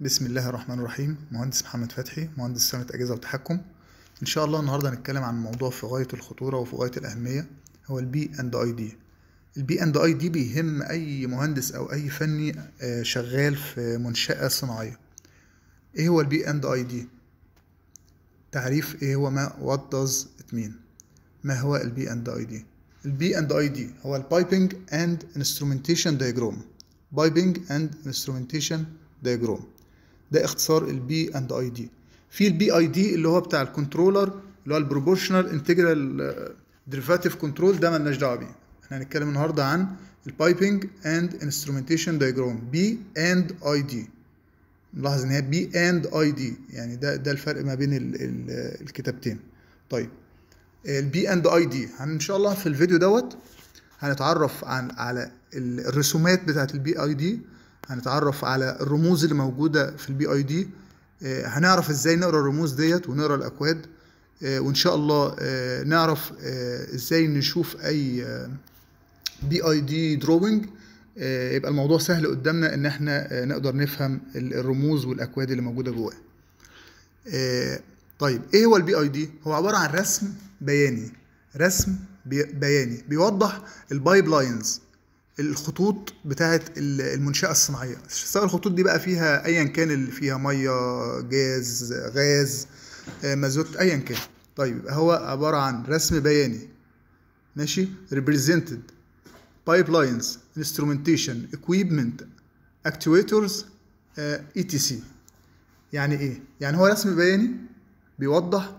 بسم الله الرحمن الرحيم. مهندس محمد فتحي، مهندس صيانة أجهزة وتحكم. إن شاء الله النهاردة هنتكلم عن موضوع في غاية الخطورة وفي غاية الأهمية، هو الP&ID. الP&ID بيهم أي مهندس أو أي فني شغال في منشأة صناعية. إيه هو الP&ID؟ تعريف إيه هو what does it mean؟ ما هو الP&ID؟ الP&ID هو Piping and Instrumentation Diagram. Piping and Instrumentation Diagram ده اختصار الP&ID. في الP&ID اللي هو بتاع الكنترولر، اللي هو البروبورشنال انتجرال ديريفاتيف كنترول، ده مالناش دعوه بيه. احنا هنتكلم النهارده عن البايبنج اند انسترومنتيشن دايجرام، P&ID. نلاحظ ان هي P&ID، يعني ده الفرق ما بين الكتابتين. طيب الP&ID ان شاء الله في الفيديو دوت هنتعرف على الرسومات بتاعه الP&ID، هنتعرف على الرموز اللي موجوده في الP&ID، هنعرف ازاي نقرا الرموز ديت ونقرا الاكواد، وان شاء الله نعرف ازاي نشوف اي P&ID دروينج. يبقى الموضوع سهل قدامنا ان احنا نقدر نفهم الرموز والاكواد اللي موجوده جواه. طيب ايه هو الP&ID؟ هو عباره عن رسم بياني بيوضح البايب لاينز، الخطوط بتاعه المنشاه الصناعيه. سواء الخطوط دي بقى فيها ايا كان، اللي فيها ميه، جاز، غاز، مازوت، ايا كان. طيب هو عباره عن رسم بياني، ماشي، represented pipelines instrumentation equipment actuators etc. يعني ايه؟ يعني هو رسم بياني بيوضح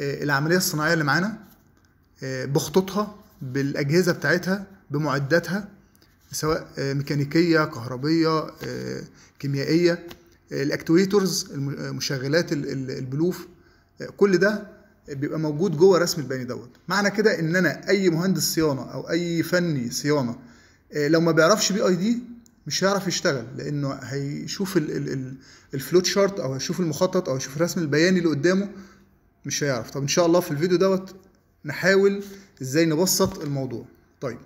العمليه الصناعيه اللي معانا بخطوطها، بالاجهزه بتاعتها، بمعداتها، سواء ميكانيكيه، كهربيه، كيميائيه، الاكتويتورز، المشغلات، البلوف، كل ده بيبقى موجود جوه الرسم البياني دوت. معنى كده ان انا اي مهندس صيانه او اي فني صيانه لو ما بيعرفش P&ID مش هيعرف يشتغل، لانه هيشوف الفلوت شارت او هيشوف المخطط او هيشوف الرسم البياني اللي قدامه مش هيعرف. طب ان شاء الله في الفيديو دوت نحاول ازاي نبسط الموضوع. طيب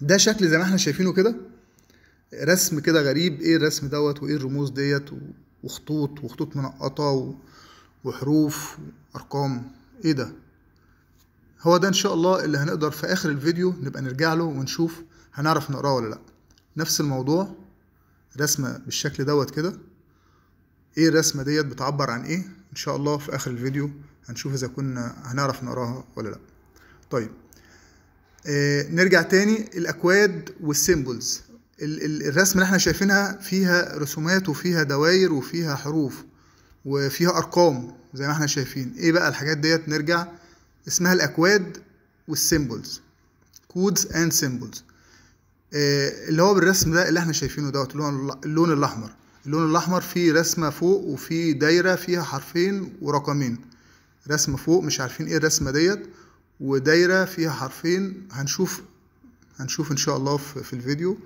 ده شكل زي ما احنا شايفينه كده، رسم كده غريب. ايه الرسم دوت وايه الرموز ديت وخطوط منقطه وحروف وارقام؟ ايه ده؟ هو ده ان شاء الله اللي هنقدر في اخر الفيديو نبقى نرجع له ونشوف هنعرف نقراه ولا لا. نفس الموضوع، رسمه بالشكل دوت كده. ايه الرسمه ديت؟ بتعبر عن ايه؟ ان شاء الله في اخر الفيديو هنشوف اذا كنا هنعرف نقراها ولا لا. طيب نرجع تاني، الاكواد والسيمبلز. الرسمه اللي احنا شايفينها فيها رسومات وفيها دواير وفيها حروف وفيها ارقام زي ما احنا شايفين. ايه بقى الحاجات ديت؟ نرجع، اسمها الاكواد والسيمبلز، كودز اند سيمبلز. اللي هو بالرسم ده اللي احنا شايفينه دوت، اللون الاحمر. اللون الاحمر فيه رسمه فوق وفي دايره فيها حرفين ورقمين. رسمه فوق مش عارفين ايه الرسمه ديت، ودايره فيها حرفين. هنشوف ان شاء الله في الفيديو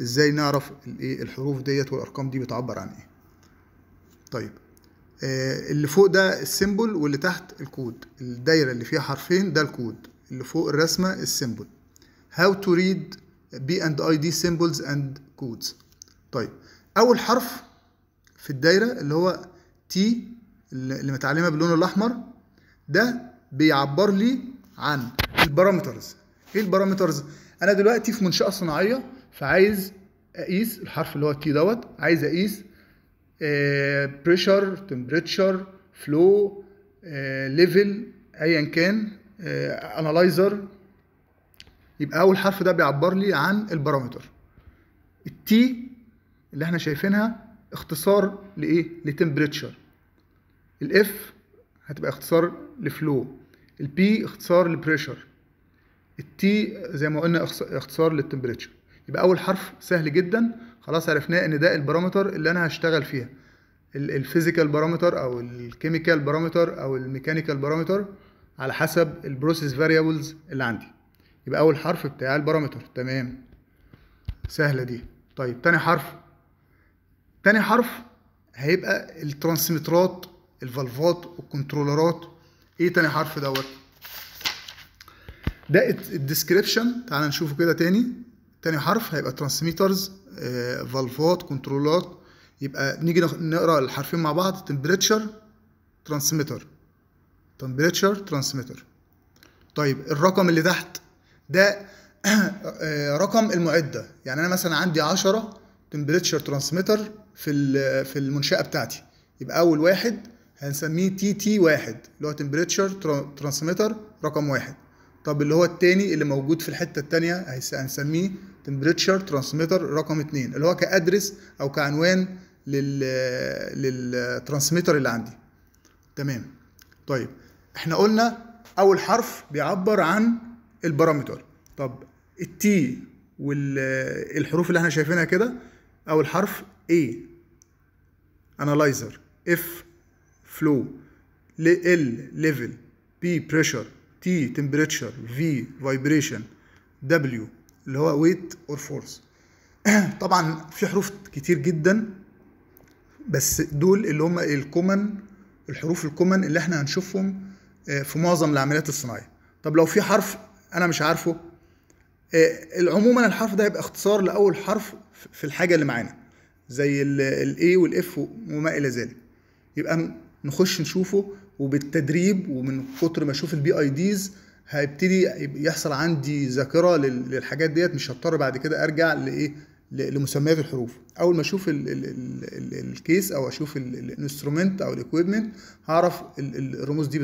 ازاي نعرف الايه الحروف ديت والارقام دي بتعبر عن ايه. طيب اللي فوق ده السيمبل واللي تحت الكود. الدايره اللي فيها حرفين ده الكود، اللي فوق الرسمه السيمبل. هاو تو ريد P&ID symbols and codes. طيب اول حرف في الدايره اللي هو T اللي متعلمه باللون الاحمر ده بيعبر لي عن البارامترز. ايه البارامترز؟ انا دلوقتي في منشأة صناعية، فعايز اقيس الحرف اللي هو T دوت، عايز اقيس بريشر، تمبريتشر، فلو، ليفل، ايا كان، انالايزر. يبقى اول حرف ده بيعبر لي عن البارامتر. التي اللي احنا شايفينها اختصار لايه؟ لتمبريتشر. الاف هتبقى اختصار لفلو، البي اختصار لبريشر، التي زي ما قلنا اختصار للتمبريتشر. يبقى اول حرف سهل جدا، خلاص عرفناه ان ده البارامتر اللي انا هشتغل فيها، الفيزيكال بارامتر او الكيميكال بارامتر او الميكانيكال بارامتر على حسب البروسيس فاريبلز اللي عندي. يبقى اول حرف بتاع البارامتر، تمام، سهله دي. طيب تاني حرف هيبقى الترانسميترات، الفالفات، والكنترولرات. ايه تاني حرف دوت؟ ده الديسكريبشن. تعال نشوفه كده تاني حرف هيبقى ترانسميترز، فالفات، كنترولات. يبقى نيجي نقرا الحرفين مع بعض، تمبريتشر ترانسميتر، تمبريتشر ترانسميتر. طيب الرقم اللي تحت ده رقم المعده، يعني انا مثلا عندي 10 تمبريتشر ترانسميتر في المنشاه بتاعتي، يبقى اول واحد هنسميه تي تي 1 اللي هو تمبريتشر ترانسميتر رقم 1. طب اللي هو الثاني اللي موجود في الحته الثانيه هنسميه تمبريتشر ترانسميتر رقم 2 اللي هو كادرس او كعنوان للترانسميتر اللي عندي. تمام. طيب احنا قلنا اول حرف بيعبر عن البارامتر. طب التي والحروف اللي احنا شايفينها كده، اول حرف A انالايزر، F flow، L level، P pressure، T temperature، V vibration، W اللي هو weight or force. طبعا في حروف كتير جدا بس دول اللي هم الكومن، الحروف الكومن اللي احنا هنشوفهم في معظم العمليات الصناعيه. طب لو في حرف انا مش عارفه، عموما الحرف ده هيبقى اختصار لاول حرف في الحاجه اللي معانا زي الاي والاف وما الى ذلك، يبقى نخش نشوفه. وبالتدريب ومن كتر ما اشوف البي اي ديز هيبتدي يحصل عندي ذاكره للحاجات ديت، مش هضطر بعد كده ارجع لايه لمسميات الحروف. اول ما اشوف الكيس او اشوف الانسترومنت او الاكويبمنت هعرف الرموز دي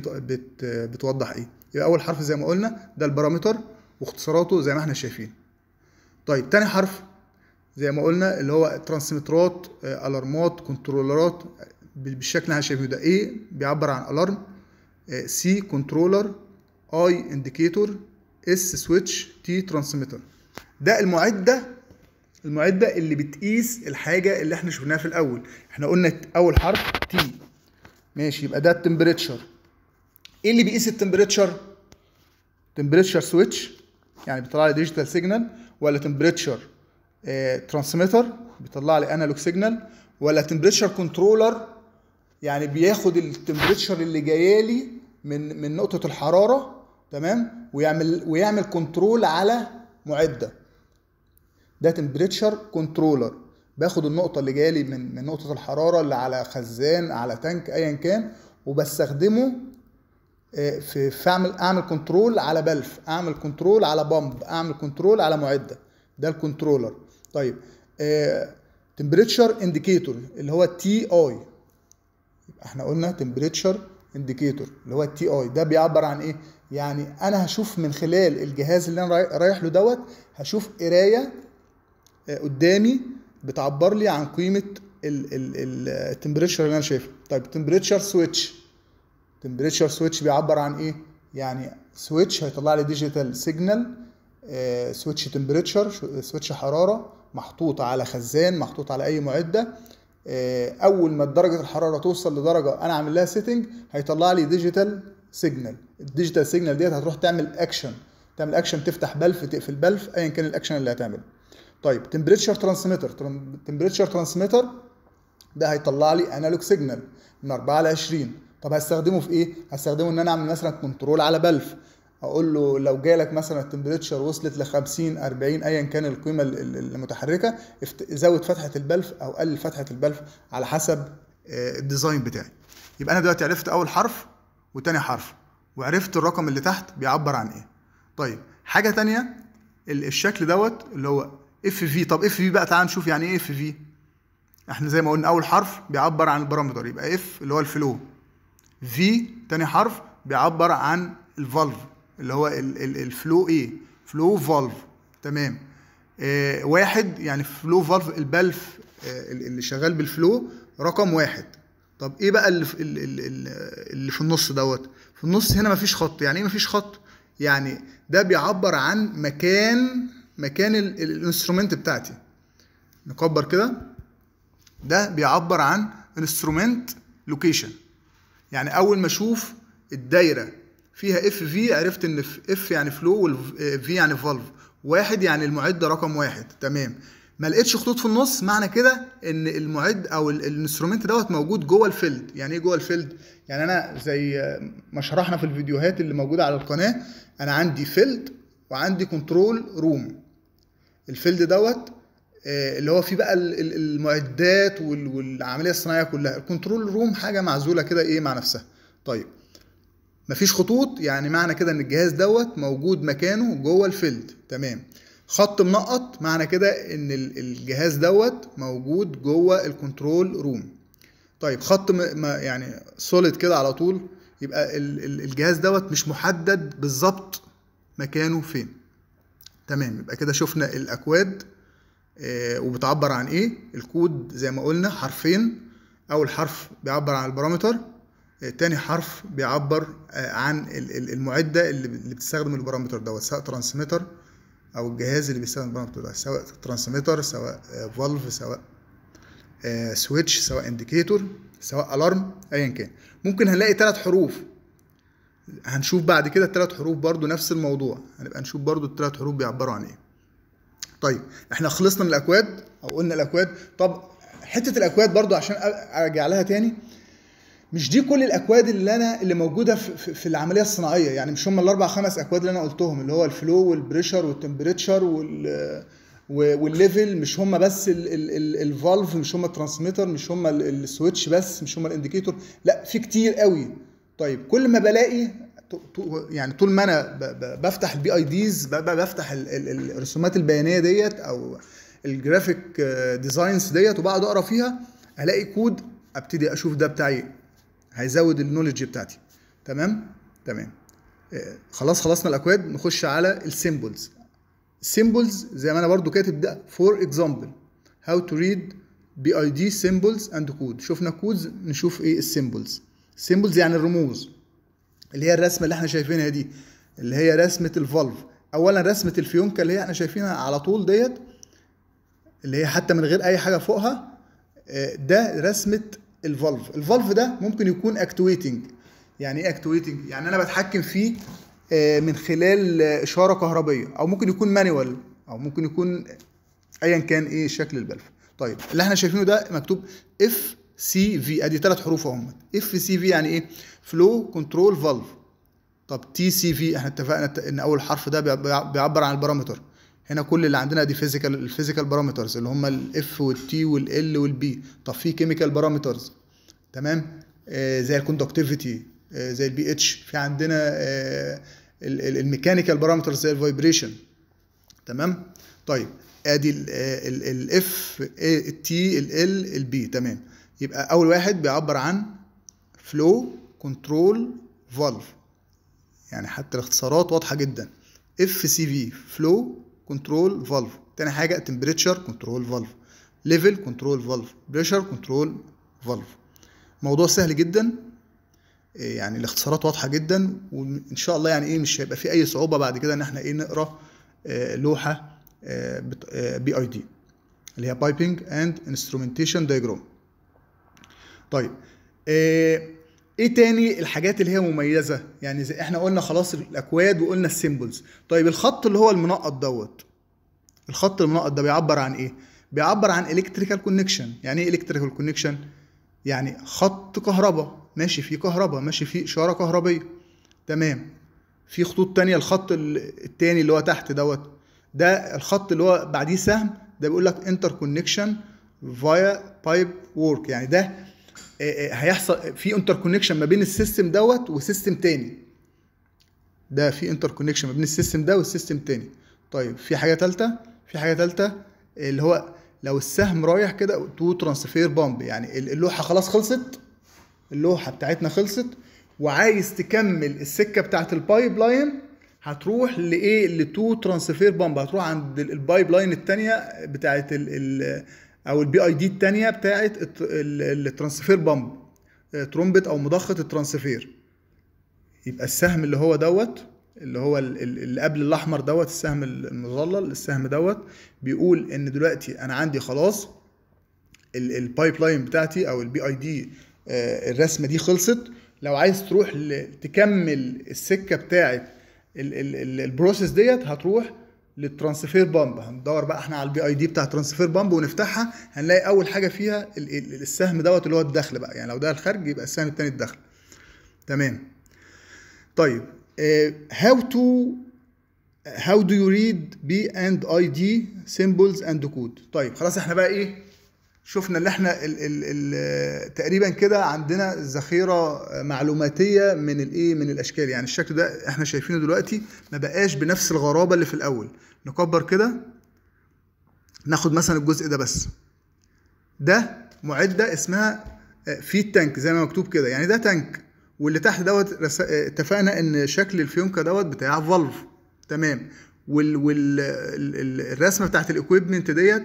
بتوضح ايه. يبقى اول حرف زي ما قلنا ده البارامتر واختصاراته زي ما احنا شايفين. طيب تاني حرف زي ما قلنا اللي هو ترانسميترات، الارمات، كنترولرات، بالشكل اللي احنا شايفينه ده. ايه بيعبر عن الارم، سي كنترولر، اي انديكيتور، اس سويتش، تي ترانسميتر. ده المعده اللي بتقيس الحاجه اللي احنا شفناها في الاول. احنا قلنا اول حرف تي، ماشي، يبقى ده التمبريتشر. ايه اللي بيقيس التمبريتشر؟ تمبريتشر سويتش يعني بيطلع لي ديجيتال سيجنال، ولا تمبريتشر ترانسميتر بيطلع لي انالوج سيجنال، ولا تمبريتشر كنترولر يعني بياخد التمبريتشر اللي جايالي من نقطه الحراره، تمام، ويعمل كنترول على معده. ده تمبريتشر كنترولر، باخد النقطه اللي جايالي من نقطه الحراره اللي على خزان على تانك ايا كان، وبستخدمه في اعمل كنترول على بلف، اعمل كنترول على بامب، اعمل كنترول على معده. ده الكنترولر. طيب تمبريتشر انديكيتور اللي هو تي اي، احنا قلنا تمبريتشر انديكيتور اللي هو التي اي ده بيعبر عن ايه؟ يعني انا هشوف من خلال الجهاز اللي انا رايح له دوت، هشوف قرايه قدامي بتعبر لي عن قيمه التمبريتشر اللي انا شايفها. طيب تمبريتشر سويتش، تمبريتشر سويتش بيعبر عن ايه؟ يعني سويتش هيطلع لي ديجيتال سيجنال، سويتش تمبريتشر، سويتش حراره محطوط على خزان محطوط على اي معده، اول ما درجه الحراره توصل لدرجه انا عامل لها سيتنج هيطلع لي ديجيتال سيجنال. الديجيتال سيجنال ديت هتروح تعمل اكشن، تعمل اكشن، تفتح بلف، تقفل بلف، ايا كان الاكشن اللي هتعمله. طيب تمبريتشر ترانسميتر، تمبريتشر ترانسميتر ده هيطلع لي انالوج سيجنال من 4 ل 20. طب هستخدمه في ايه؟ هستخدمه ان انا اعمل مثلا كنترول على بلف، اقول له لو جالك مثلا التمبريتشر وصلت ل 50 40 ايا كان القيمه المتحركه، زود فتحه البلف او قلل فتحه البلف على حسب الديزاين بتاعي. يبقى انا دلوقتي عرفت اول حرف وتاني حرف وعرفت الرقم اللي تحت بيعبر عن ايه. طيب حاجه ثانيه الشكل دوت اللي هو اف في. طب اف في بقى تعال نشوف يعني ايه اف في. احنا زي ما قلنا اول حرف بيعبر عن البارامتر يبقى اف اللي هو الفلو، في تاني حرف بيعبر عن الفالف اللي هو الفلو، ايه فلو فالف، تمام، واحد يعني فلو فالف البلف اللي شغال بالفلو رقم 1. طب ايه بقى اللي في النص دوت؟ في النص هنا مفيش خط. يعني ايه مفيش خط؟ يعني ده بيعبر عن مكان الانسترومنت بتاعتي. نكبر كده، ده بيعبر عن انسترومنت لوكيشن، يعني اول ما اشوف الدايره فيها اف في عرفت ان اف يعني فلو والفي يعني فالف، 1 يعني المعده رقم 1، تمام. ما لقيتش خطوط في النص معنى كده ان المعد او الانسترومنت دوت موجود جوه الفيلد. يعني ايه جوه الفيلد؟ يعني انا زي ما شرحنا في الفيديوهات اللي موجوده على القناه، انا عندي فيلد وعندي كنترول روم. الفيلد دوت اللي هو فيه بقى المعدات والعمليه الصناعيه كلها. الكنترول روم حاجه معزوله كده ايه مع نفسها. طيب مفيش خطوط، يعني معنى كده ان الجهاز دوت موجود مكانه جوه الفيلد. تمام. خط منقط معنى كده ان الجهاز دوت موجود جوه الكنترول روم. طيب خط يعني سوليد كده على طول، يبقى الجهاز دوت مش محدد بالظبط مكانه فين. تمام. يبقى كده شفنا الاكواد وبتعبر عن ايه. الكود زي ما قلنا حرفين، اول حرف بيعبر عن البارامتر، تاني حرف بيعبر عن المعدة اللي بتستخدم البارامتر دوت، سواء ترانسميتر او الجهاز اللي بيستخدم البارامتر دوت، سواء ترانسميتر، سواء فالف، سواء سويتش، سواء انديكيتور، سواء الارم، ايا كان. ممكن هنلاقي ثلاث حروف، هنشوف بعد كده الثلاث حروف برضو نفس الموضوع، هنبقى نشوف برضو الثلاث حروف بيعبروا عن ايه. طيب احنا خلصنا من الاكواد او قلنا الاكواد. طب حته الاكواد برضو عشان ارجع لها تاني، مش دي كل الاكواد اللي موجوده في العمليه الصناعيه، يعني مش هم الاربع خمس اكواد اللي انا قلتهم، اللي هو الفلو والبريشر والتمبريتشر والليفل، مش هم بس الفالف، مش هم الترانسميتر، مش هم السويتش بس، مش هم الانديكيتور، لا في كتير قوي. طيب كل ما بلاقي يعني طول ما انا بفتح البي اي ديز، بفتح الرسومات البيانيه ديت او الجرافيك ديزاينز ديت وبقعد اقرا فيها، الاقي كود ابتدي اشوف ده بتاعي، هيزود النولج بتاعتي. تمام. تمام. خلاص خلصنا الاكواد، نخش على السيمبلز. السيمبلز زي ما انا برضو كاتب ده فور اكزامبل هاو تو ريد بي اي دي سيمبلز اند كود. شفنا كودز، نشوف ايه السيمبلز. السيمبلز يعني الرموز، اللي هي الرسمه اللي احنا شايفينها دي، اللي هي رسمه الفالف. اولا رسمه الفيونكه اللي هي احنا شايفينها على طول ديت، اللي هي حتى من غير اي حاجه فوقها، ده رسمه الفالف. الفالف ده ممكن يكون اكتويتنج. يعني ايه اكتويتنج؟ يعني انا بتحكم فيه من خلال اشاره كهربيه، او ممكن يكون مانيوال، او ممكن يكون ايا كان ايه شكل البلف. طيب اللي احنا شايفينه ده مكتوب اف سي في، ادي ثلاث حروف اهم. اف سي في يعني ايه؟ فلو كنترول فالف. طب تي سي في احنا اتفقنا ان اول حرف ده بيعبر عن البارامتر. هنا كل اللي عندنا دي فيزيكال، الفيزيكال بارامترز اللي هم الاف والتي والال والبي. طب في كيميكال بارامترز، تمام، زي الكوندكتيفيتي، زي البي اتش. في عندنا الميكانيكال بارامترز زي الفايبريشن. تمام. طيب ادي الاف التي ال البي. تمام. يبقى اول واحد بيعبر عن فلو كنترول فالف، يعني حتى الاختصارات واضحه جدا، اف سي في فلو كنترول فالف. تاني حاجه تمبريتشر كنترول فالف، ليفل كنترول فالف، بريشر كنترول فالف. موضوع سهل جدا، يعني الاختصارات واضحه جدا، وان شاء الله يعني ايه مش هيبقى في اي صعوبه بعد كده ان احنا ايه نقرا لوحه بي اي دي اللي هي بايبنج اند انسترومنتيشن دايجرام. طيب ايه تاني الحاجات اللي هي مميزه؟ يعني زي احنا قلنا خلاص الاكواد وقلنا السيمبلز. طيب الخط اللي هو المنقط دوت، الخط المنقط ده بيعبر عن ايه؟ بيعبر عن الكتريكال كونكشن. يعني ايه الكتريكال كونكشن؟ يعني خط كهرباء ماشي فيه كهرباء، ماشي فيه اشاره كهربيه. تمام. في خطوط تانية. الخط التاني اللي هو تحت دوت، ده الخط اللي هو بعديه سهم، ده بيقول لك انتر كونكشن فايا بايب وورك. يعني ده هيحصل في انتر كونكشن ما بين السيستم دوت وسيستم تاني. ده في انتر كونكشن ما بين السيستم ده والسيستم تاني. طيب في حاجه ثالثه، اللي هو لو السهم رايح كده تو ترانسفير بامب، يعني اللوحه خلاص خلصت، اللوحه بتاعتنا خلصت وعايز تكمل السكه بتاعت البايب لاين، هتروح لايه؟ لتو ترانسفير بامب، هتروح عند البايب لاين الثانيه بتاعت او البي اي دي الثانيه بتاعت الترانسفير بامب، ترومبه او مضخه الترانسفير. يبقى السهم اللي هو دوت، اللي هو اللي قبل الاحمر دوت، السهم المظلل، السهم دوت بيقول ان دلوقتي انا عندي خلاص البايب لاين بتاعتي او البي اي دي الرسمه دي خلصت، لو عايز تروح تكمل السكه بتاعت البروسيس ديت هتروح للترانسفير بامب. هندور بقى احنا على البي اي دي بتاع ترانسفير بامب ونفتحها، هنلاقي اول حاجه فيها السهم دوت اللي هو الدخل بقى، يعني لو ده الخارج يبقى السهم الثاني الدخل. تمام. طيب هاو تو How do you read P&ID symbols and code؟ طيب خلاص احنا بقى ايه شفنا اللي احنا ال تقريبا كده عندنا ذخيره معلوماتيه من الايه من الاشكال، يعني الشكل ده احنا شايفينه دلوقتي ما بقاش بنفس الغرابه اللي في الاول. نكبر كده ناخد مثلا الجزء ده بس، ده معده اسمها فيد تانك زي ما مكتوب كده، يعني ده تانك واللي تحت دوت اتفقنا ان شكل الفيونكه دوت بتاع فالف، تمام. والرسمه بتاعت الاكويبمنت ديت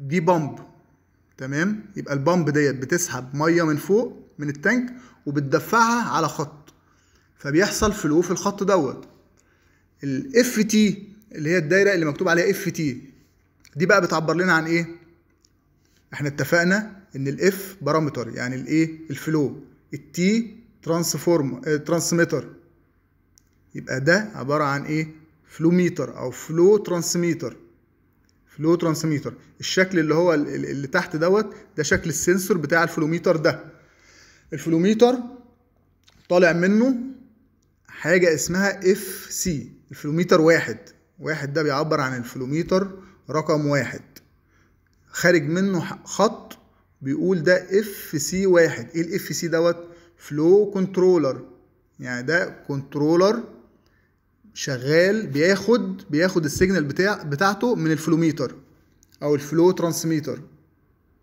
دي بامب، تمام. يبقى البامب ديت بتسحب ميه من فوق من التانك وبتدفعها على خط، فبيحصل فلو في الخط دوت. الاف تي اللي هي الدايره اللي مكتوب عليها اف تي دي بقى بتعبر لنا عن ايه؟ احنا اتفقنا ان الاف بارامتر، يعني الايه الفلو، التي ترانسميتر، يبقى ده عباره عن ايه؟ فلوميتر او فلو ترانسميتر. فلو ترانسميتر الشكل اللي هو اللي تحت دوت ده شكل السنسور بتاع الفلوميتر. ده الفلوميتر طالع منه حاجه اسمها اف سي، الفلوميتر واحد ده بيعبر عن الفلوميتر رقم واحد، خارج منه خط بيقول ده اف سي واحد. ايه الاف سي دوت؟ فلو كنترولر، يعني ده كنترولر شغال بياخد السيجنال بتاعته من الفلوميتر او الفلو ترانسميتر،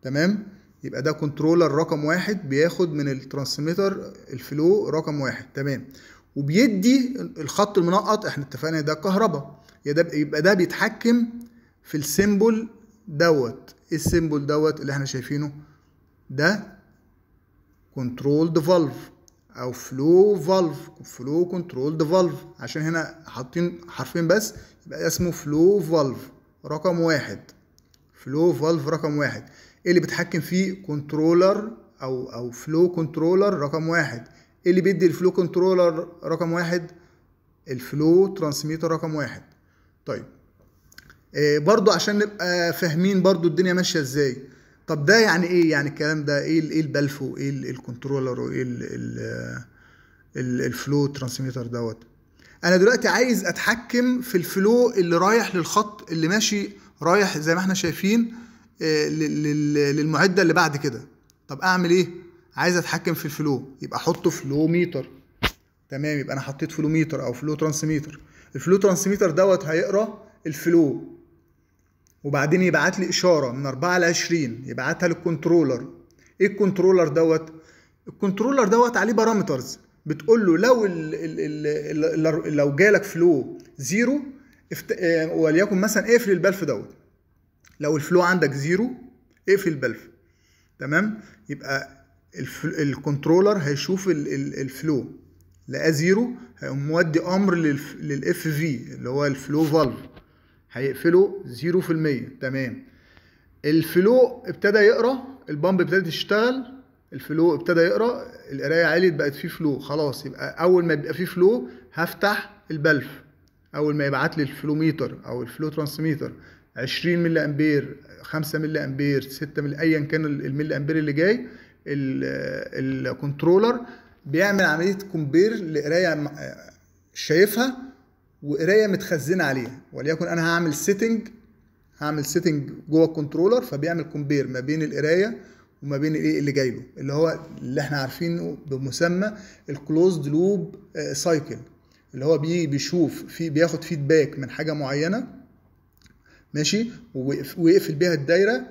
تمام. يبقى ده كنترولر رقم واحد بياخد من الترانسميتر الفلو رقم واحد، تمام. وبيدي الخط المنقط، احنا اتفقنا ده كهرباء، يبقى ده بيتحكم في السيمبل دوت. ايه السيمبل دوت اللي احنا شايفينه؟ ده كنترولد فالف او فلو فالف، فلو كنترولد فالف، عشان هنا حاطين حرفين بس، يبقى اسمه فلو فالف رقم واحد. فلو فالف رقم واحد ايه اللي بيتحكم فيه؟ كنترولر او فلو كنترولر رقم واحد. ايه اللي بيدي الفلو كنترولر رقم واحد؟ الفلو ترانسميتر رقم واحد. طيب برضو عشان نبقى فاهمين برضو الدنيا ماشيه ازاي. طب ده يعني ايه؟ يعني الكلام ده ايه البلف وايه الكنترولر وايه الفلو ترانسميتر دوت؟ انا دلوقتي عايز اتحكم في الفلو اللي رايح للخط اللي ماشي رايح زي ما احنا شايفين للمعده اللي بعد كده. طب اعمل ايه؟ عايز اتحكم في الفلو، يبقى احطه فلو ميتر، تمام. يبقى انا حطيت فلو ميتر او فلو ترانسميتر. الفلو ترانسميتر دوت هيقرا الفلو وبعدين يبعت لي اشاره من 4 ل 20 يبعتها للكنترولر. ايه الكنترولر دوت؟ الكنترولر دوت عليه بارامترز بتقول له لو لو جالك فلو زيرو وليكن مثلا اقفل البلف دوت. لو الفلو عندك زيرو اقفل البلف، تمام. يبقى الكنترولر هيشوف الفلو لقى زيرو هيقوم مودي امر للاف في اللي هو الفلو فالف هيقفله 0%، تمام. الفلو ابتدى يقرا، البامب ابتدت تشتغل، الفلو ابتدى يقرا، القرايه عليت بقت فيه فلو، خلاص. يبقى اول ما يبقى فيه فلو هفتح البلف، اول ما يبعت لي الفلوميتر او الفلو ترانسميتر 20 ملي امبير، 5 ملي امبير، 6 ملي، ايا كان الملي امبير اللي جاي، الكنترولر بيعمل عمليه كومبير لقرايه شايفها وقرايه متخزنه عليها، وليكن انا هعمل سيتنج جوه الكنترولر فبيعمل كومبير ما بين القرايه وما بين الايه اللي جاي له، اللي هو اللي احنا عارفينه بمسمى الكلوزد لوب سايكل، اللي هو بيشوف بياخد فيدباك من حاجه معينه، ماشي، ويقفل بيها الدايره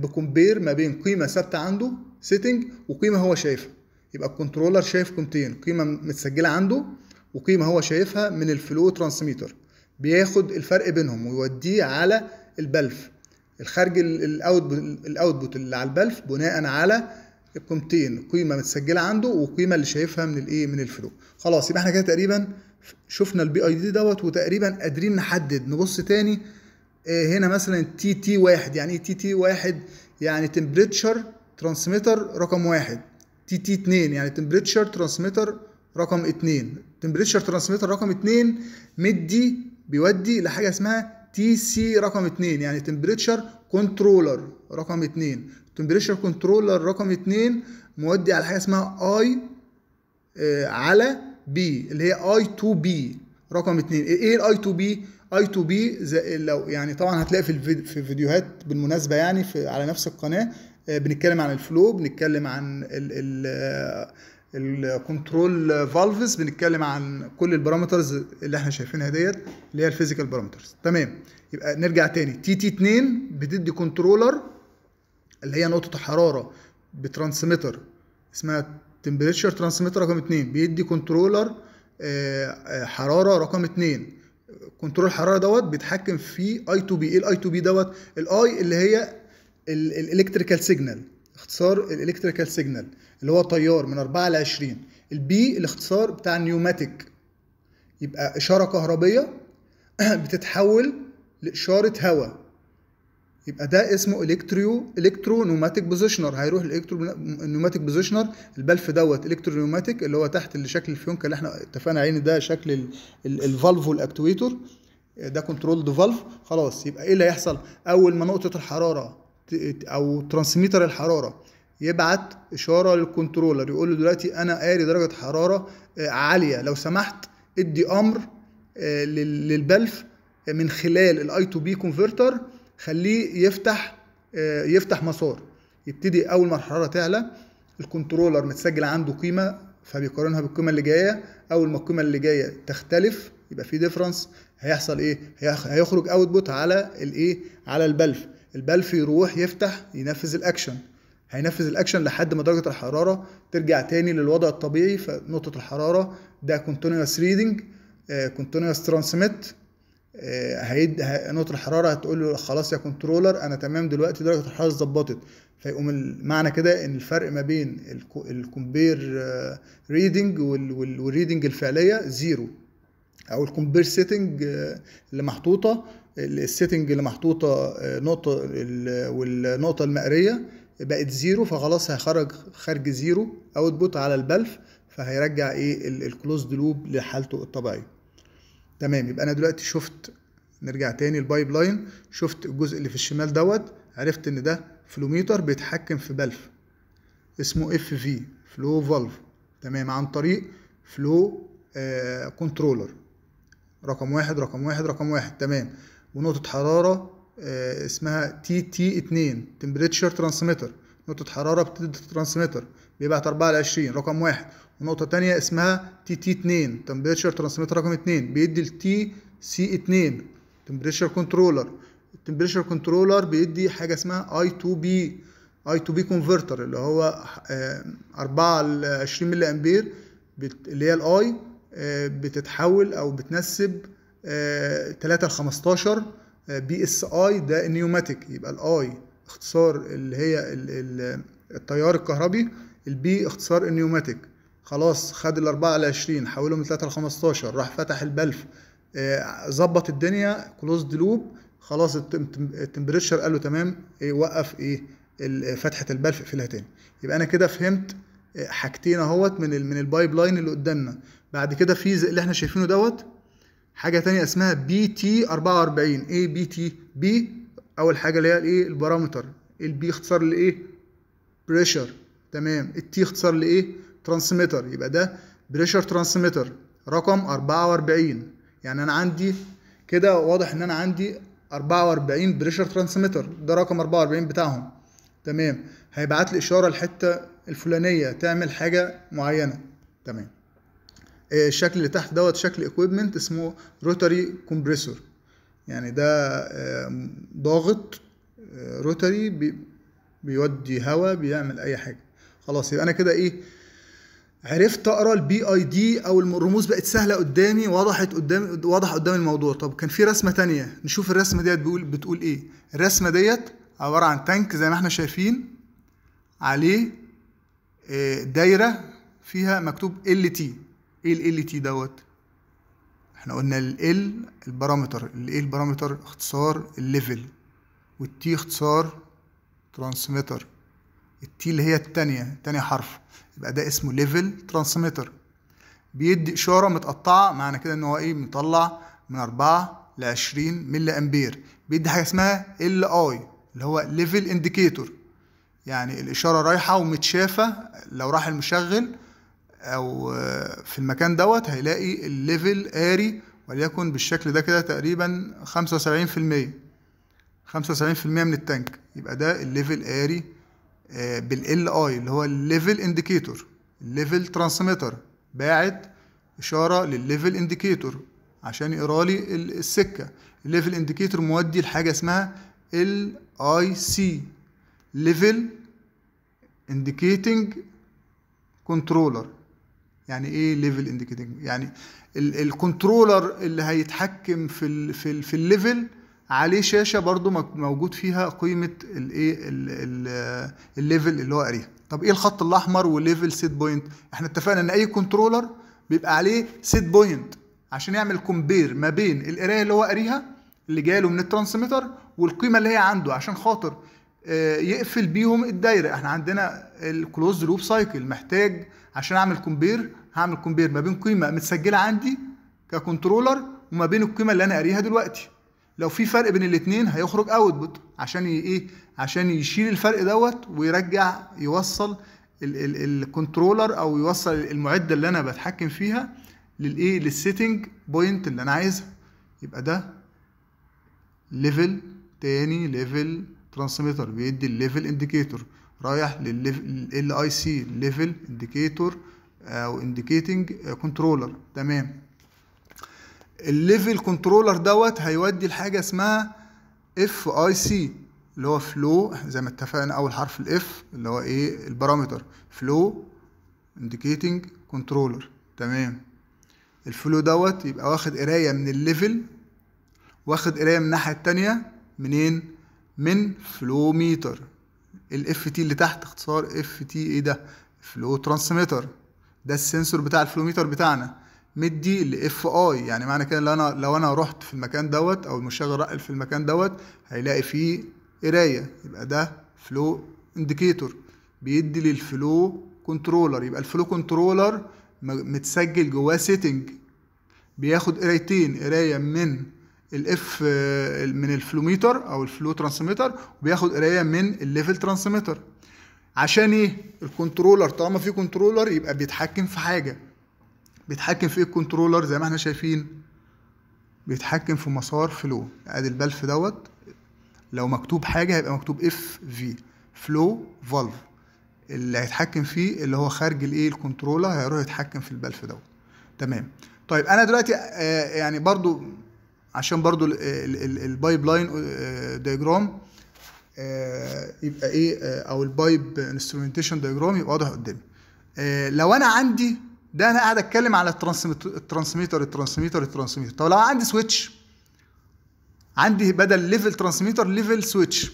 بكومبير ما بين قيمه ثابته عنده سيتنج وقيمه هو شايفها. يبقى الكنترولر شايف قيمتين، قيمه متسجله عنده وقيمه هو شايفها من الفلو ترانسميتر، بياخد الفرق بينهم ويوديه على البلف الخارج الاوتبوت اللي على البلف بناء على القيمتين، قيمه متسجله عنده وقيمه اللي شايفها من الايه من الفلو. خلاص، يبقى احنا كده تقريبا شفنا P&ID دوت وتقريبا قادرين نحدد. نبص تاني هنا مثلا TT1، يعني ايه TT1؟ يعني تمبريتشر ترانسميتر رقم واحد. TT2 يعني تمبريتشر ترانسميتر رقم 2. تمبريتشر ترانسميتر رقم 2 مدي بيودي لحاجه اسمها تي سي رقم 2، يعني تمبريتشر كنترولر رقم 2. تمبريتشر كنترولر رقم 2 مودي على حاجه اسمها اي على بي اللي هي اي 2 بي رقم 2. ايه الاي تو بي؟ اي تو بي لو يعني طبعا هتلاقي في فيديوهات بالمناسبه يعني على نفس القناه بنتكلم عن الفلو، بنتكلم عن الكنترول فالفز، بنتكلم عن كل البارامترز اللي احنا شايفينها ديت اللي هي الفيزيكال بارامترز. تمام، يبقى نرجع تاني. تي تي 2 بتدي كنترولر اللي هي نقطه حراره بترانسميتر اسمها تمبريتشر ترانسميتر رقم 2، بيدي كنترولر حراره رقم 2. كنترول الحراره دوت بيتحكم في اي تو بي. ايه الاي تو بي دوت؟ الاي اللي هي الالكتريكال سيجنال، اختصار الالكتريكال سيجنال اللي هو تيار من 4 ل 20. البي الاختصار بتاع نيوماتيك، يبقى اشاره كهربيه بتتحول لاشاره هواء، يبقى ده اسمه الكترو نيوماتيك بوزيشنر. هيروح الالكترو نيوماتيك بوزيشنر. البلف دوت الكترو نيوماتيك اللي هو تحت اللي شكل الفيونكه اللي احنا اتفقنا عليه ده شكل الفالف والاكتويتور، ده كنترول دو فالف. خلاص، يبقى ايه اللي هيحصل؟ اول ما نقطه الحراره او ترانسميتر الحراره يبعت اشاره للكنترولر يقول له دلوقتي انا قاري درجه حراره عاليه، لو سمحت ادي امر للبلف من خلال الاي تو بي كونفرتر خليه يفتح مسار. يبتدي اول ما الحراره تعلى الكنترولر متسجل عنده قيمه فبيقارنها بالقيمه اللي جايه. اول ما القيمه اللي جايه تختلف يبقى في ديفرنس. هيحصل ايه؟ هيخرج اوتبوت على الايه؟ على البلف. البلف يروح يفتح ينفذ الاكشن، هينفذ الاكشن لحد ما درجه الحراره ترجع تاني للوضع الطبيعي. فنقطه الحراره ده كونتينوس ريدنج، كونتينوس ترانسميت. نقطه الحراره هتقول له خلاص يا كنترولر انا تمام دلوقتي، درجه الحراره اتظبطت. فيقوم المعنى كده ان الفرق ما بين الكومبير ريدنج والريدنج الفعليه زيرو، او الكومبير سيتنج اللي محطوطه، السيتنج اللي محطوطه نقطه والنقطه المقريه بقت زيرو. فخلاص هيخرج خارج زيرو اوتبوت على البلف، فهيرجع ايه؟ الكلوزد لوب لحالته الطبيعيه. تمام، يبقى انا دلوقتي شفت، نرجع تاني البايب لاين، شفت الجزء اللي في الشمال دوت، عرفت ان ده فلوميتر بيتحكم في بلف اسمه اف في فلو فالف. تمام، عن طريق فلو كنترولر رقم واحد. تمام، ونقطه حراره اسمها تي تي 2 تمبريتشر ترانسميتر، نقطه حراره بتدي ترانسميتر بيبعت 4 ل 20 رقم 1. ونقطه ثانيه اسمها تي تي 2 تمبريتشر ترانسميتر رقم 2، بيدي التي سي 2 تمبريتشر كنترولر. التمبريتشر كنترولر بيدي حاجه اسمها اي تو بي كونفرتر اللي هو 4 ل 20 ملي امبير، اللي هي الاي بتتحول او بتنسب 3 ل 15 بي اس اي، ده النيوماتيك. يبقى الاي اختصار اللي هي التيار الكهربي، البي اختصار النيوماتيك. خلاص، خد ال 4 ل 20 حولهم من 3 ل 15، راح فتح البلف، ظبط الدنيا كلوزد لوب. خلاص التمبريتشر قال له تمام، وقف فتحه البلف في تاني. يبقى انا كده فهمت حاجتين اهوت من البايب لاين اللي قدامنا. بعد كده في اللي احنا شايفينه دوت حاجه تانية اسمها بي تي 44. ايه بي تي؟ بي اول حاجه اللي هي الايه؟ البارامتر. البي اختصار لايه؟ بريشر. تمام، التي اختصار لايه؟ ترانسميتر. يبقى ده بريشر ترانسميتر رقم 44. يعني انا عندي كده واضح ان انا عندي 44 بريشر ترانسميتر، ده رقم 44 بتاعهم. تمام، هيبعت لي اشاره الحته الفلانيه تعمل حاجه معينه. تمام، الشكل اللي تحت دوت شكل اكويبمنت اسمه روتاري كومبريسور، يعني ده ضاغط روتاري بيودي هواء بيعمل اي حاجه. خلاص، يبقى انا كده ايه؟ عرفت اقرا البي اي دي، او الرموز بقت سهله قدامي، وضح قدامي الموضوع. طب كان في رسمه ثانيه، نشوف الرسمه ديت بتقول ايه. الرسمه ديت عباره عن تانك زي ما احنا شايفين عليه دايره فيها مكتوب ال تي. ايه ال تي دوت؟ احنا قلنا ال البارامتر، الايه البارامتر اختصار الليفل، والتي اختصار ترانسميتر. التي اللي هي الثانيه، ثاني حرف، يبقى ده اسمه ليفل ترانسميتر. بيدي اشاره متقطعه، معنى كده ان هو ايه؟ مطلع من 4 ل 20 ملي امبير. بيدي حاجه اسمها ال اي اللي هو ليفل انديكيتور، يعني الاشاره رايحه ومتشافه. لو راح المشغل او في المكان دوت هيلاقي الليفل قاري وليكن بالشكل ده كده تقريبا 75% من التانك. يبقى ده الليفل اري بالال اي اللي هو الليفل انديكيتور، الليفل ترانسميتر باعت اشاره للليفل انديكيتور عشان يقرا لي السكه. الليفل انديكيتور مودي لحاجه اسمها ال اي سي، ليفل انديكيتنج كنترولر. يعني ايه ليفل انديكيتنج؟ يعني الكنترولر اللي هيتحكم في الليفل، عليه شاشه برضو موجود فيها قيمه الايه الليفل اللي هو قاريها. طب ايه الخط الاحمر وليفل سيت بوينت؟ احنا اتفقنا ان اي كنترولر بيبقى عليه سيت بوينت عشان يعمل كومبير ما بين القرايه اللي هو قاريها اللي جايله من الترانسميتر والقيمه اللي هي عنده، عشان خاطر يقفل بيهم الدايره. احنا عندنا الكلوز لوب سايكل، محتاج عشان اعمل كومبير هعمل كومبير ما بين قيمه متسجله عندي ككنترولر وما بين القيمه اللي انا قاريها دلوقتي. لو في فرق بين الاثنين هيخرج اوتبوت عشان ايه؟ عشان يشيل الفرق دوت ويرجع يوصل الكنترولر او يوصل المعده اللي انا بتحكم فيها للايه؟ للسيتنج بوينت اللي انا عايزها. يبقى ده ليفل تاني، ليفل ترانسميتر بيدي الليفل انديكيتور، رايح لل اي سي ليفل انديكيتور او انديكيتنج كنترولر. تمام. الليفل كنترولر دوت هيودي لحاجه اسمها اف اي سي اللي هو فلو، زي ما اتفقنا اول حرف الاف اللي هو ايه؟ البارامتر، فلو انديكيتنج كنترولر. تمام. الفلو دوت يبقى واخد قرايه من الليفل، واخد قرايه من الناحيه الثانيه منين؟ من فلو ميتر. الاف تي اللي تحت اختصار اف تي ايه ده؟ فلو ترانسميتر. ده السنسور بتاع الفلو ميتر بتاعنا، مدي لاف اي. يعني معنى كده لو انا رحت في المكان دوت او المشغل رقل في المكان دوت هيلاقي فيه قرايه، يبقى ده فلو انديكيتور بيدي للفلو كنترولر. يبقى الفلو كنترولر متسجل جواه سيتنج، بياخد قرايتين، قرايه من الاف من الفلوميتر او الفلو ترانسميتر، وبياخد قرايه من الليفل ترانسميتر. عشان ايه؟ الكنترولر طالما في كنترولر يبقى بيتحكم في حاجه. بيتحكم في ايه الكنترولر؟ زي ما احنا شايفين بيتحكم في مسار فلو. ادي البلف دوت لو مكتوب حاجه هيبقى مكتوب اف في فلو فالف، اللي هيتحكم فيه اللي هو خارج الايه؟ الكنترولر، هيروح يتحكم في البلف دوت. تمام. طيب انا دلوقتي يعني برضو عشان برضو البايب لاين دياجرام يبقى ايه او البايب انسترومنتيشن دياجرام يبقى واضح قدامي. لو انا عندي ده، انا قاعد اتكلم على الترانسميتر. طب لو عندي سويتش، عندي بدل ليفل ترانسميتر ليفل سويتش،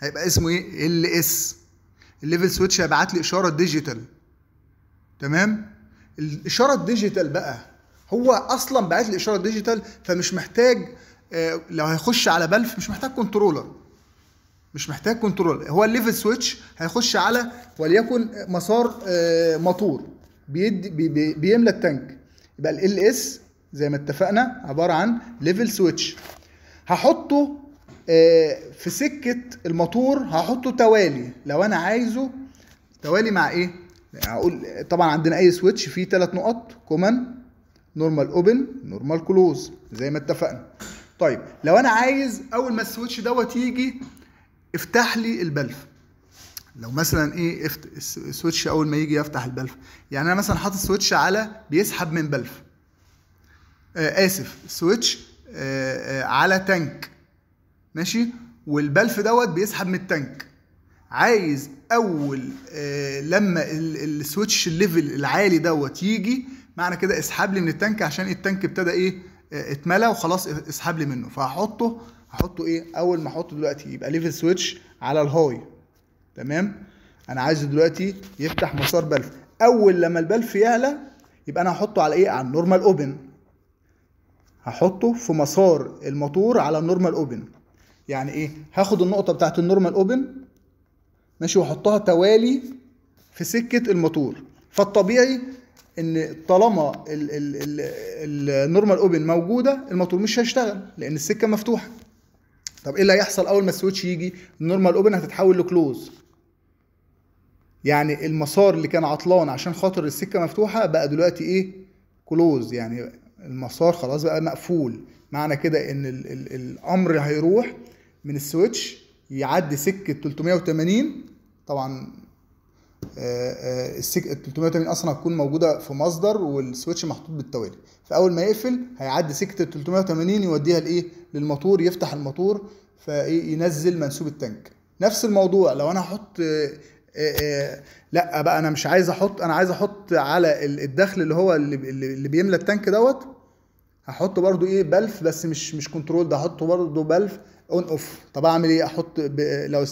هيبقى اسمه ايه؟ ال اس. الليفل سويتش هيبعت لي اشاره ديجيتال. تمام. الاشاره الديجيتال بقى هو اصلا بعت لي اشاره ديجيتال، فمش محتاج لو هيخش على بلف مش محتاج كنترولر، هو الليفل سويتش هيخش على وليكن مسار مطور بيملى التانك. يبقى ال اس زي ما اتفقنا عباره عن ليفل سويتش، هحطه في سكه الموتور، هحطه توالي لو انا عايزه توالي مع ايه؟ هقول طبعا عندنا اي سويتش فيه 3 نقط، كومن، نورمال اوبن، نورمال كلوز، زي ما اتفقنا. طيب لو انا عايز اول ما السويتش دوت يجي افتح لي البلف، لو مثلا ايه؟ السويتش اول ما يجي يفتح البلف، يعني انا مثلا حاطط سويتش على بيسحب من بلف، اسف، سويتش على تانك، ماشي، والبلف دوت بيسحب من التانك. عايز اول لما السويتش الليفل العالي دوت يجي، معنى كده اسحب لي من التانك، عشان التانك ابتدى ايه؟ اتملى وخلاص اسحب لي منه. فهحطه ايه؟ اول ما احطه دلوقتي يبقى ليفل سويتش على الهاي. تمام. انا عايزه دلوقتي يفتح مسار بلف، اول لما البلف يعلى يبقى انا هحطه على ايه؟ على النورمال اوبن، هحطه في مسار الموتور على النورمال اوبن. يعني ايه؟ هاخد النقطه بتاعت النورمال اوبن، ماشي، واحطها توالي في سكه الموتور. فالطبيعي ان طالما النورمال اوبن موجوده الموتور مش هيشتغل لان السكه مفتوحه. طب ايه اللي هيحصل اول ما السويتش يجي؟ النورمال اوبن هتتحول لكلوز، يعني المسار اللي كان عطلان عشان خاطر السكه مفتوحه بقى دلوقتي ايه؟ كلوز، يعني المسار خلاص بقى مقفول، معنى كده ان الامر هيروح من السويتش يعدي سكه 380. طبعا السكه 380 اصلا هتكون موجوده في مصدر والسويتش محطوط بالتوالي، فاول ما يقفل هيعدي سكه 380 يوديها لايه، للموتور، يفتح الموتور فينزل منسوب التانك. نفس الموضوع لو انا هحط لا بقى انا مش عايز احط، انا عايز احط على الدخل اللي هو اللي بيملى التانك دوت، هحط برده ايه، بلف، بس مش كنترول، ده هحطه برده بلف اون اوف. طب اعمل ايه؟ احط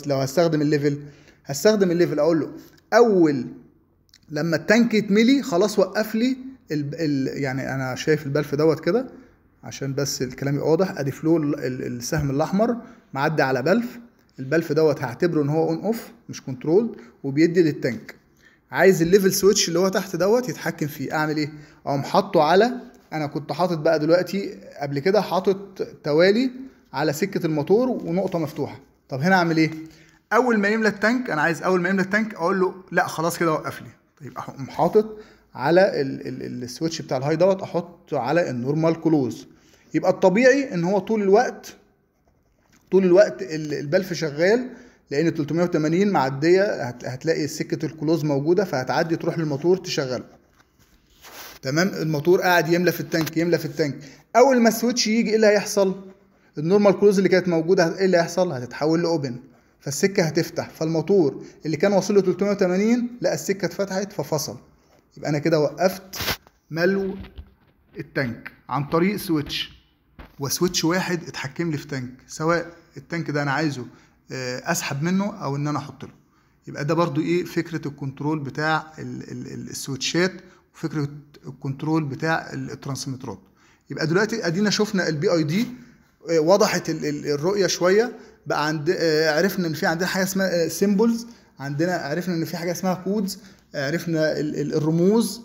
لو هستخدم الليفل، هستخدم الليفل اقول له اول لما التانك يتملي خلاص وقف لي يعني انا شايف البلف دوت كده عشان بس الكلام يبقى واضح، ادي فلو السهم الاحمر معدي على بلف، البلف دوت هعتبره ان هو اون اوف مش كنترول وبيدي للتانك. عايز الليفل سويتش اللي هو تحت دوت يتحكم فيه، اعمل ايه؟ اقوم حاطه على، انا كنت حاطط بقى دلوقتي قبل كده حاطط توالي على سكه الموتور ونقطه مفتوحه. طب هنا اعمل ايه؟ اول ما يملى التانك، انا عايز اول ما يملى التانك اقول له لا خلاص كده وقف لي، يبقى اقوم حاطط على السويتش بتاع الهاي دوت، احطه على النورمال كلوز. يبقى الطبيعي ان هو طول الوقت البلف شغال، لان 380 معديه هتلاقي سكه الكلوز موجوده فهتعدي تروح للموتور تشغله. تمام، الموتور قاعد يملى في التانك، اول ما السويتش يجي ايه اللي هيحصل؟ النورمال كلوز اللي كانت موجوده ايه اللي هيحصل؟ هتتحول لاوبن، فالسكه هتفتح، فالموتور اللي كان واصل له 380 لقى السكه اتفتحت ففصل. يبقى انا كده وقفت ملو التانك عن طريق سويتش، وسويتش واحد اتحكم لي في تانك، سواء التانك ده انا عايزه اسحب منه او ان انا احط له. يبقى ده برضو ايه، فكره الكنترول بتاع السويتشات وفكره الكنترول بتاع الترانسميترات. يبقى دلوقتي ادينا شفنا البي اي دي، وضحت الرؤيه شويه بقى، عرفنا ان في عندنا حاجه اسمها سيمبلز، عرفنا ان في حاجه اسمها كودز، عرفنا الرموز،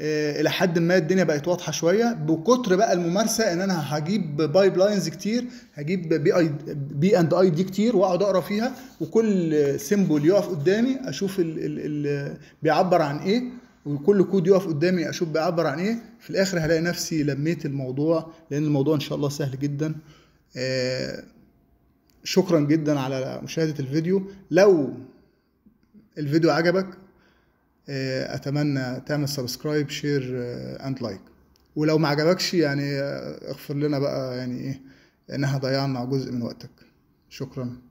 الى حد ما الدنيا بقت واضحه شويه. بكتر بقى الممارسه ان انا هجيب بايب لاينز كتير، هجيب بي اند اي دي كتير واقعد اقرا فيها، وكل سيمبل يقف قدامي اشوف ال بيعبر عن ايه، وكل كود يقف قدامي اشوف بيعبر عن ايه. في الاخر هلاقي نفسي لميت الموضوع، لان الموضوع ان شاء الله سهل جدا. شكرا جدا على مشاهده الفيديو. لو الفيديو عجبك اتمنى تعمل سبسكرايب، شير اند لايك، ولو ما عجبكش يعني اغفر لنا بقى، يعني ايه انها ضيعنا جزء من وقتك. شكرا.